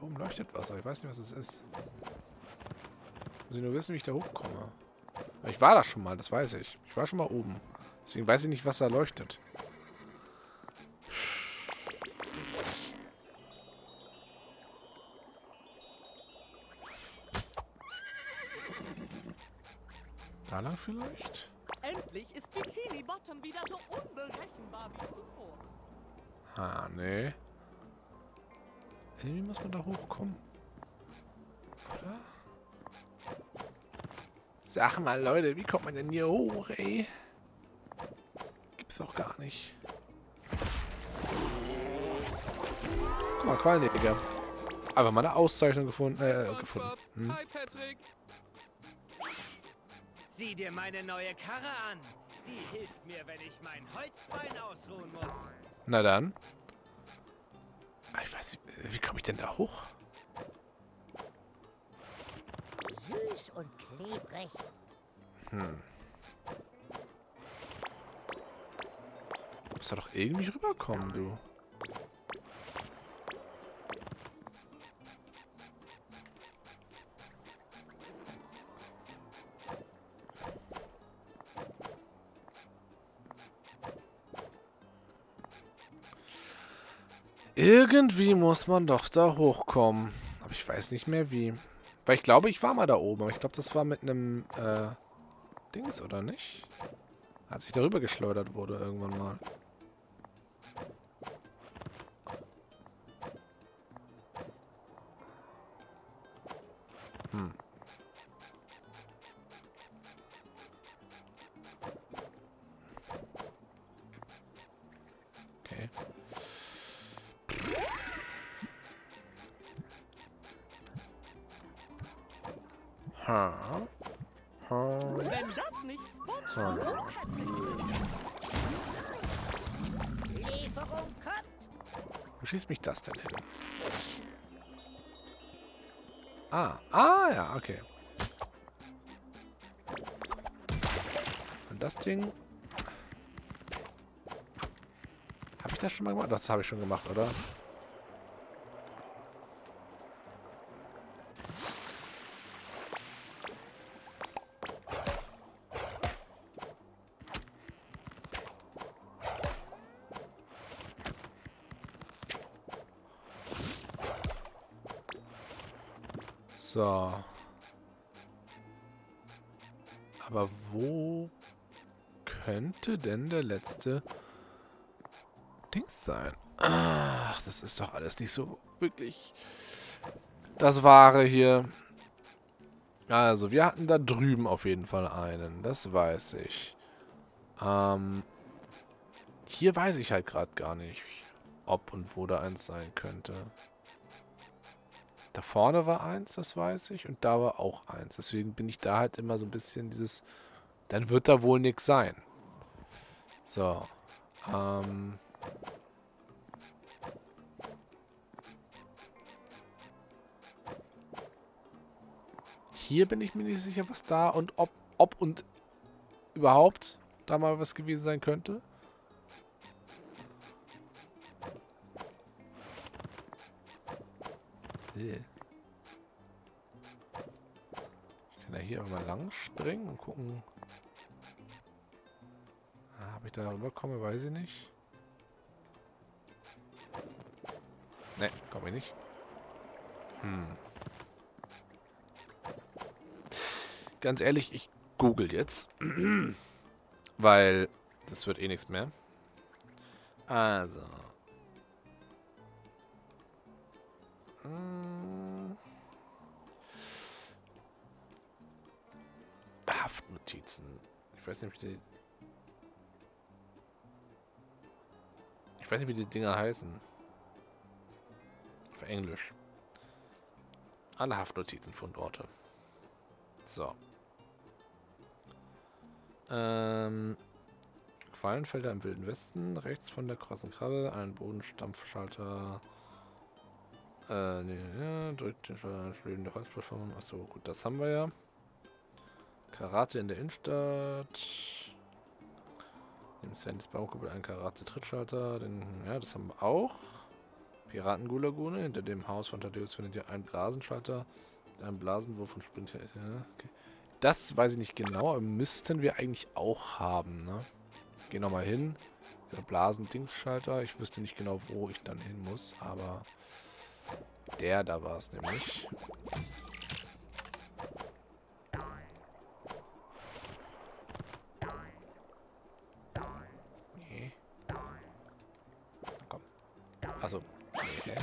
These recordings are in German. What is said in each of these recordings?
Da oben leuchtet was, aber ich weiß nicht, was es ist. Muss ich nur wissen, wie ich da hochkomme. Aber ich war da schon mal, das weiß ich. Ich war schon mal oben. Deswegen weiß ich nicht, was da leuchtet. Da lang vielleicht? Endlich ist Bikini Bottom wieder so unberechenbar wie zuvor. Ah, nee. Irgendwie muss man da hochkommen. Oder? Sag mal, Leute, wie kommt man denn hier hoch, ey? Gibt's doch gar nicht. Guck mal, Quallenfelder. Aber mal eine Auszeichnung gefunden. Hm? Hi, Patrick. Sieh dir meine neue Karre an. Die hilft mir, wenn ich mein Holzbein ausruhen muss. Na dann. Ich weiß nicht, wie komme ich denn da hoch? Süß und klebrig. Hm. Du musst da doch irgendwie rüberkommen, du. Irgendwie muss man doch da hochkommen. Aber ich weiß nicht mehr wie. Weil ich glaube, ich war mal da oben. Aber ich glaube, das war mit einem Dings, oder nicht? Als ich darüber geschleudert wurde irgendwann mal. Hm. Okay. Ha. Ha. Wenn das nicht SpongeBob hat Lieferung kommt. Wo schießt mich das denn hin? Ah. Ah, ja, okay. Und das Ding... Habe ich das schon mal gemacht? Das habe ich schon gemacht, oder? So. Aber wo könnte denn der letzte Dings sein? Ach, das ist doch alles nicht so wirklich das Wahre hier. Also, wir hatten da drüben auf jeden Fall einen. Das weiß ich. Hier weiß ich halt gerade gar nicht, ob und wo da eins sein könnte. Da vorne war eins, das weiß ich. Und da war auch eins. Deswegen bin ich da halt immer so ein bisschen dieses... Dann wird da wohl nichts sein. So. Hier bin ich mir nicht sicher, was da und ob und überhaupt da mal was gewesen sein könnte. Ich kann ja hier mal lang springen und gucken. Ah, ob ich da rüberkomme, weiß ich nicht. Ne, komme ich nicht. Hm. Ganz ehrlich, ich google jetzt. Weil das wird eh nichts mehr. Also. Haftnotizen. Ich weiß nicht, wie die Dinger heißen. Auf Englisch. Alle Haftnotizen, Fundorte. So. Quallenfelder im Wilden Westen. Rechts von der Krossenkrabbe. Ein Bodenstampfschalter. Nee, drückt den schwebende Holzplattform. Achso, gut, das haben wir ja. Karate in der Innenstadt. Neben Sandys Baumkuppel einen Karate-Trittschalter. Ja, das haben wir auch. Piratengulagune. Hinter dem Haus von Tadeus findet ihr einen Blasenschalter mit einem Blasenwurf und Splinter. Ja, okay. Das weiß ich nicht genau, aber müssten wir eigentlich auch haben, ne? Ich gehe nochmal hin. Der Blasendingsschalter. Ich wüsste nicht genau, wo ich dann hin muss, aber der da war es nämlich. Nee. Komm. Achso. Okay.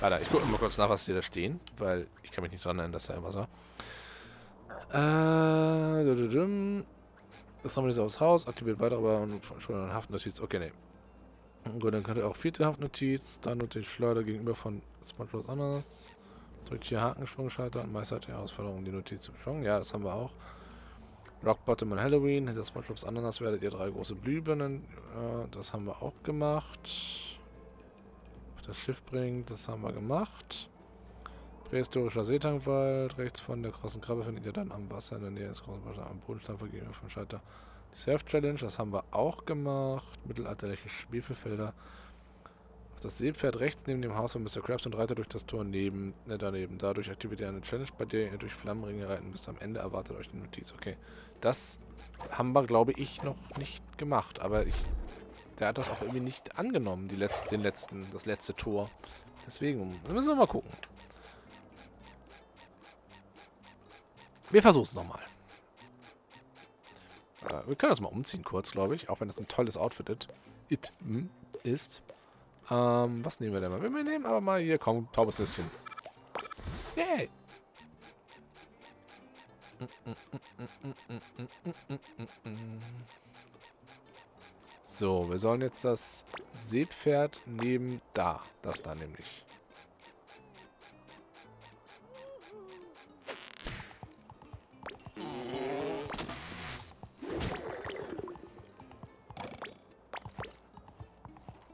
Warte, ich gucke mal kurz nach, was die da stehen, weil ich kann mich nicht dran erinnern, dass da irgendwas war. Das haben wir jetzt aufs Haus, aktiviert weiter, aber schon eine Haftnotiz. Okay, ne. Gut, dann könnte auch vierte Haftnotiz, dann und den Schleuder gegenüber von SpongeBob anders. Drückt hier Hakenschwungschalter und meistert die Herausforderung, die Notiz zu beschwungen. Ja, das haben wir auch. Rock Bottom und Halloween. Hinter SpongeBobs Ananas werdet ihr 3 große Blühbirnen. Das haben wir auch gemacht. Das Schiff bringt, das haben wir gemacht. Prähistorischer Seetangwald, rechts von der Krossenkrabbe findet ihr dann am Wasser in der Nähe des Krossenkrabbe am Bodenstein vergeben wir vom Schalter. Die Surf-Challenge, das haben wir auch gemacht. Mittelalterliche Schwefelfelder. Auf das Seepferd rechts neben dem Haus von Mr. Krabs und reitet durch das Tor daneben. Dadurch aktiviert ihr eine Challenge, bei der ihr durch Flammenringe reiten müsst. Am Ende erwartet euch die Notiz. Okay. Das haben wir, glaube ich, noch nicht gemacht, aber ich. Der hat das auch irgendwie nicht angenommen, das letzte Tor. Deswegen, müssen wir mal gucken. Wir versuchen es nochmal. Wir können das mal umziehen kurz, glaube ich. Auch wenn das ein tolles Outfit ist. Was nehmen wir denn mal? Wir nehmen aber mal hier, komm, Taubes Nüsschen. Yay! So, wir sollen jetzt das Seepferd nehmen da. Das da nämlich.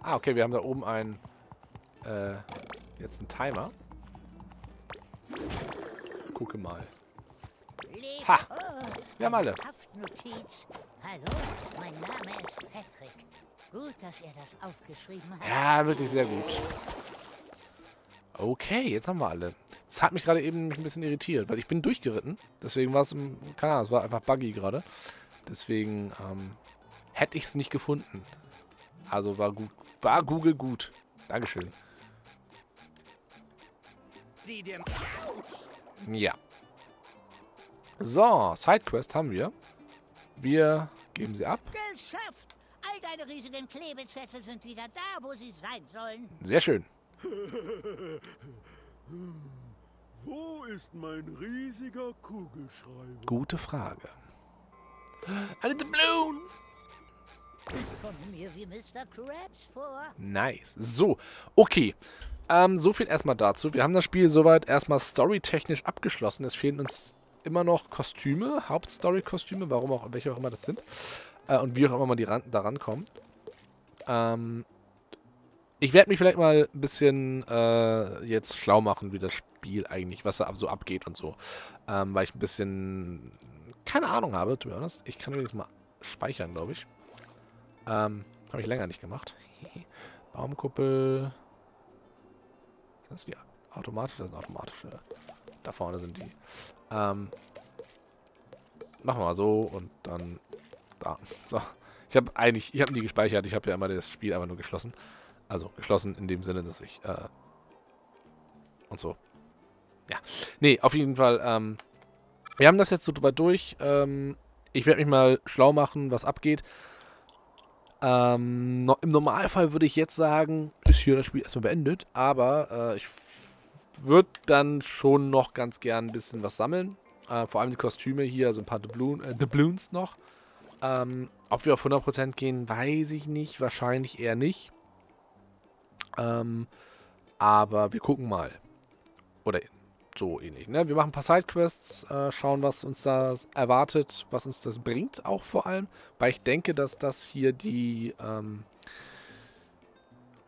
Ah, okay, wir haben da oben einen, jetzt einen Timer. Gucke mal. Ha! Wir haben alle. Hallo, mein Name ist Patrick. Gut, dass ihr das aufgeschrieben habt. Ja, wirklich sehr gut. Okay, jetzt haben wir alle. Das hat mich gerade eben ein bisschen irritiert, weil ich bin durchgeritten. Deswegen war es, keine Ahnung, es war einfach buggy gerade. Deswegen hätte ich es nicht gefunden. Also war gut, war Google gut. Dankeschön. Ja. So, Sidequest haben wir. Wir geben sie ab. Geschafft! All deine riesigen Klebezettel sind wieder da, wo sie sein sollen. Sehr schön. Wo ist mein riesiger Kugelschreiber? Gute Frage. Eine Blume! Ich komme mir wie Mr. Krabs vor. Nice. So, okay. So viel erstmal dazu. Wir haben das Spiel soweit erstmal storytechnisch abgeschlossen. Es fehlen uns immer noch Kostüme, Hauptstory-Kostüme, warum auch, welche auch immer das sind. Und wie auch immer man da rankommt. Ich werde mich vielleicht mal ein bisschen jetzt schlau machen, wie das Spiel eigentlich, was da so abgeht und so. Weil ich ein bisschen keine Ahnung habe, to be honest. Ich kann jetzt mal speichern, glaube ich. Habe ich länger nicht gemacht. Baumkuppel. Das ist die automatische, das sind automatische. Da vorne sind die. Machen wir mal so und dann da. So. Ich habe nie gespeichert. Ich habe ja immer das Spiel einfach nur geschlossen. Also geschlossen in dem Sinne, dass ich und so. Ja. Nee, auf jeden Fall. Wir haben das jetzt so drüber durch. Ich werde mich mal schlau machen, was abgeht. Im Normalfall würde ich jetzt sagen, ist hier das Spiel erstmal beendet. Aber ich wird dann schon noch ganz gern ein bisschen was sammeln. Vor allem die Kostüme hier, also ein paar Doubloons noch. Ob wir auf 100% gehen, weiß ich nicht. Wahrscheinlich eher nicht. Aber wir gucken mal. Oder so ähnlich. Ne? Wir machen ein paar Sidequests, schauen, was uns da erwartet, was uns das bringt auch vor allem. Weil ich denke, dass das hier die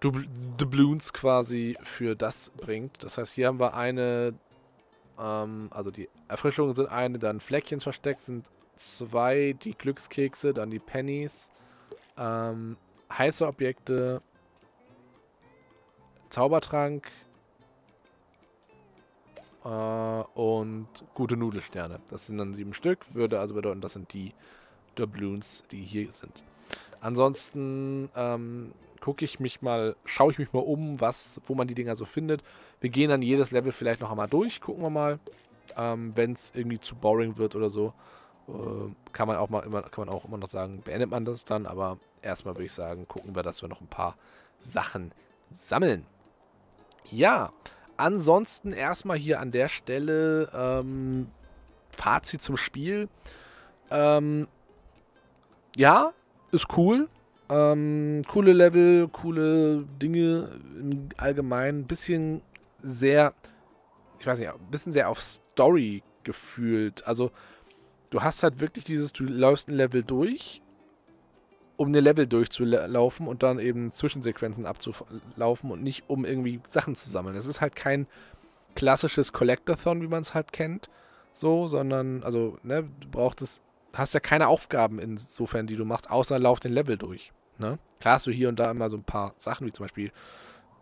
Doubloons quasi für das bringt. Das heißt, hier haben wir eine, also die Erfrischungen sind eine, dann Fleckchen versteckt sind zwei, die Glückskekse, dann die Pennies, heiße Objekte, Zaubertrank und gute Nudelsterne. Das sind dann 7 Stück, würde also bedeuten, das sind die Doubloons, die hier sind. Ansonsten schaue ich mich mal um, wo man die Dinger so findet. Wir gehen dann jedes Level vielleicht noch einmal durch, gucken wir mal. Wenn es irgendwie zu boring wird oder so, kann man auch immer noch sagen, beendet man das dann. Aber erstmal würde ich sagen, gucken wir, dass wir noch ein paar Sachen sammeln. Ja, ansonsten erstmal hier an der Stelle Fazit zum Spiel. Ja, ist cool. Coole Level, coole Dinge im Allgemeinen. Ein bisschen sehr auf Story gefühlt. Also, du hast halt wirklich dieses, du läufst ein Level durch, um ein Level durchzulaufen und dann eben Zwischensequenzen abzulaufen und nicht, um irgendwie Sachen zu sammeln. Es ist halt kein klassisches Collectathon, wie man es halt kennt, so, sondern, also, ne, du hast ja keine Aufgaben insofern, die du machst, außer lauf den Level durch. Ne? Klar hast du hier und da immer so ein paar Sachen, wie zum Beispiel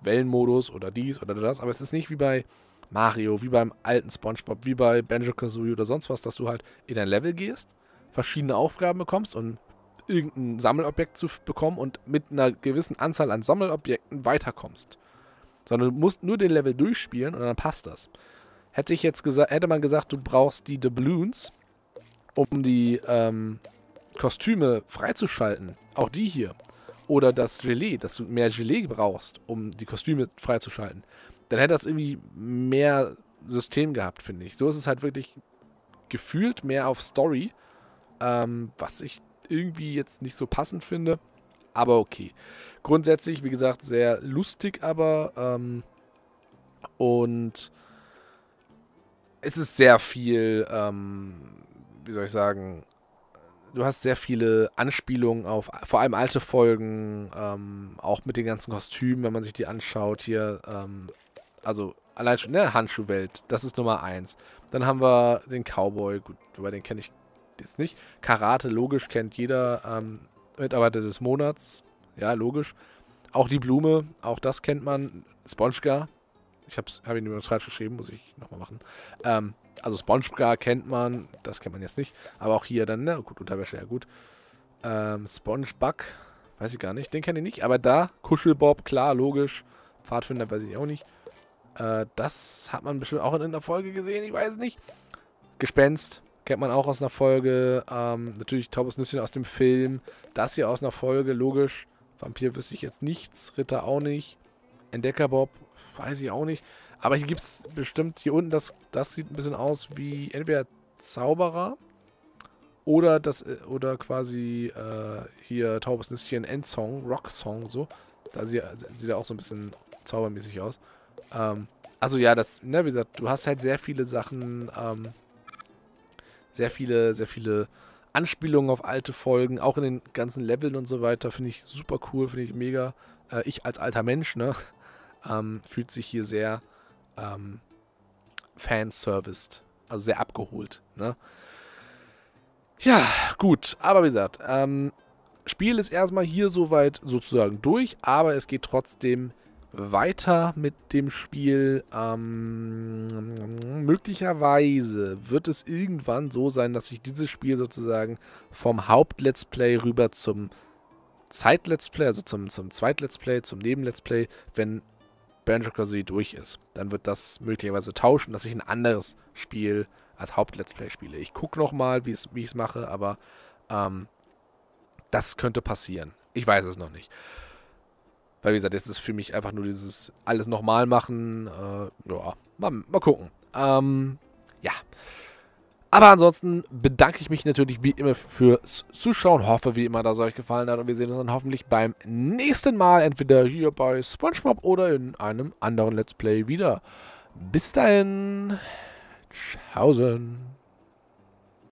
Wellenmodus oder dies oder das, aber es ist nicht wie bei Mario, wie beim alten SpongeBob, wie bei Banjo-Kazooie oder sonst was, dass du halt in ein Level gehst, verschiedene Aufgaben bekommst, um irgendein Sammelobjekt zu bekommen und mit einer gewissen Anzahl an Sammelobjekten weiterkommst. Sondern du musst nur den Level durchspielen und dann passt das. Hätte man gesagt, du brauchst die Doubloons, um die Kostüme freizuschalten, auch die hier, oder das Gelee, dass du mehr Gelee brauchst, um die Kostüme freizuschalten, dann hätte das irgendwie mehr System gehabt, finde ich. So ist es halt wirklich gefühlt mehr auf Story, was ich irgendwie jetzt nicht so passend finde, aber okay. Grundsätzlich, wie gesagt, sehr lustig, aber und es ist sehr viel wie soll ich sagen, du hast sehr viele Anspielungen auf vor allem alte Folgen, auch mit den ganzen Kostümen, wenn man sich die anschaut hier, also allein schon, ne, Handschuhwelt, das ist Nummer 1. Dann haben wir den Cowboy, gut, aber den kenne ich jetzt nicht. Karate, logisch, kennt jeder, Mitarbeiter des Monats, ja, logisch. Auch die Blume, auch das kennt man, SpongeGar, ich habe ihn übrigens falsch geschrieben, muss ich nochmal machen, also SpongeGar kennt man, das kennt man jetzt nicht, aber auch hier dann, ne, gut, Unterwäsche, ja gut. SpongeBug, weiß ich gar nicht, den kenne ich nicht, aber da, Kuschelbob, klar, logisch, Pfadfinder weiß ich auch nicht. Das hat man bestimmt auch in einer Folge gesehen, ich weiß nicht. Gespenst, kennt man auch aus einer Folge, natürlich Taubes Nüsschen aus dem Film, das hier aus einer Folge, logisch. Vampir wüsste ich jetzt nichts, Ritter auch nicht, Entdeckerbob, weiß ich auch nicht. Aber hier gibt es bestimmt, hier unten, das sieht ein bisschen aus wie entweder Zauberer oder quasi hier Taubes Nüsschen Endsong, Rock-Song, so. Da sieht er auch so ein bisschen zaubermäßig aus. Also ja, wie gesagt, du hast halt sehr viele Sachen, sehr viele Anspielungen auf alte Folgen, auch in den ganzen Leveln und so weiter, finde ich super cool, finde ich mega. Ich als alter Mensch, ne, fühlt sich hier sehr fanserviced, also sehr abgeholt, ne? Ja, gut, aber wie gesagt, Spiel ist erstmal hier soweit sozusagen durch, aber es geht trotzdem weiter mit dem Spiel. Möglicherweise wird es irgendwann so sein, dass ich dieses Spiel sozusagen vom Haupt-Let's Play rüber zum Zeit-Let's Play, also zum Zweit-Let's Play, zum Neben-Let's Play, wenn Banjo-Kazooie durch ist. Dann wird das möglicherweise tauschen, dass ich ein anderes Spiel als Haupt-Let's Play spiele. Ich gucke nochmal, wie ich es mache, aber das könnte passieren. Ich weiß es noch nicht. Weil, wie gesagt, jetzt ist für mich einfach nur dieses alles nochmal machen. Ja, mal gucken. Ja. Aber ansonsten bedanke ich mich natürlich wie immer fürs Zuschauen. Hoffe, wie immer, dass es euch gefallen hat. Und wir sehen uns dann hoffentlich beim nächsten Mal entweder hier bei SpongeBob oder in einem anderen Let's Play wieder. Bis dahin. Tschaußen.